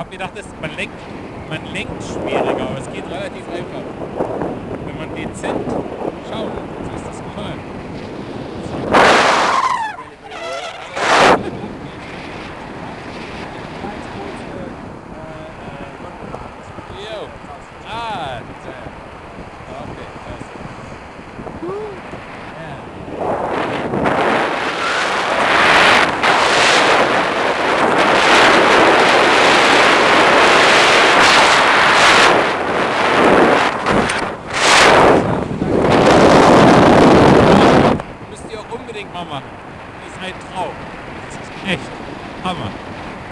habe gedacht, man lenkt schwieriger, aber es geht relativ einfach. Wenn man dezent schaut, so ist das normal.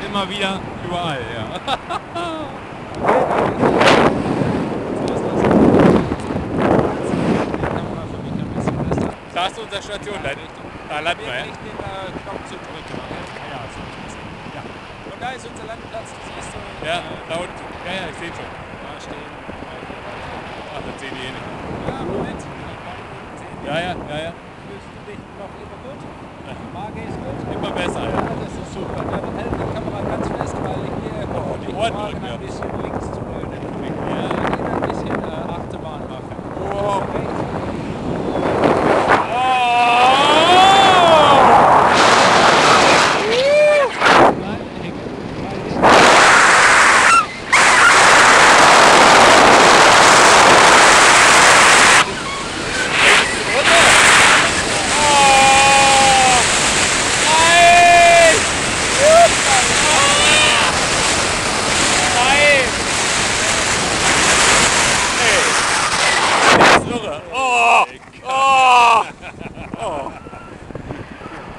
Immer wieder, überall, ja. Da ist unsere Station, da landen wir, ja? Nicht den Knopf zu drücken. Ja. Und da ist unser Landplatz, das siehst du. Ja, da unten. Ja, ich sehe schon. Da stehen. Ach, das sehen die eh nicht. Ja, Moment. Ja. Fühlst du dich noch immer gut? Die Waage ist gut. Immer besser, ja. Das ist super. Ordnung, ja. Ein bisschen links zu hören, ein bisschen Achterbahn machen. Wow.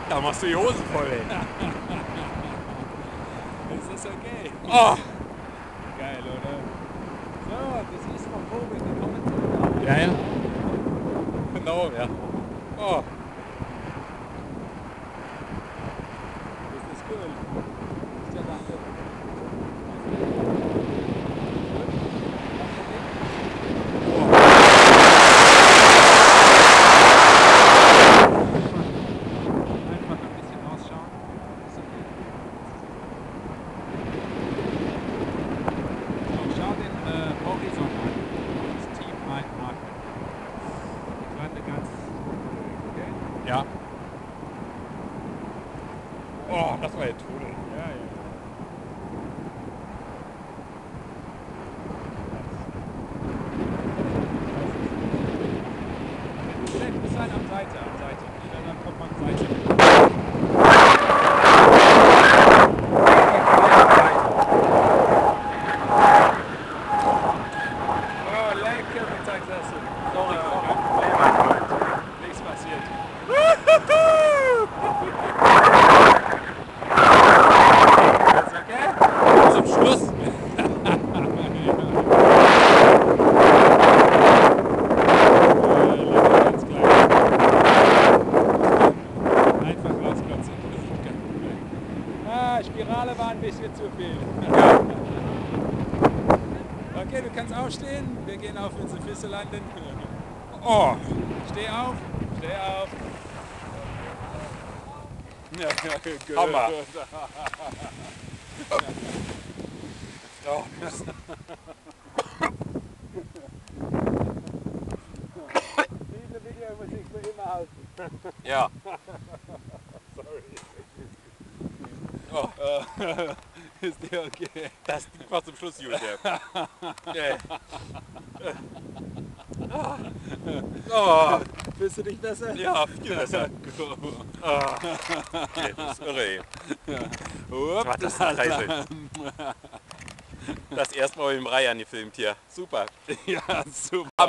Da machst du die Hosen voll, ey. Das ist okay. Oh. Geil, oder? So, das ist von Covid, die kommen zu. Ja, ja. Genau, ja. Oh. Das ist cool. Das ist ja danke. Oh, das war ja Tunnel. Ja, ja. Das ist halt am Seite. Ja, dann kommt man an die Seite. Oh, lecker Mittagessen. Sorry, nichts passiert. Spirale war ein bisschen zu viel. Okay, du kannst aufstehen. Wir gehen auf unsere Füße landen. Oh, steh auf. Ja, Hammer. Oh. Diese Video muss ich für immer halten. Ja. Sorry. Oh. Ist der okay? Das war zum Schluss, Julia. Oh. Fühlst du dich besser? Ja, viel besser. Oh. Okay, das ist irre. Ja. Das ist leise. Das erste Mal mit dem Reihen gefilmt hier. Super. Ja, super.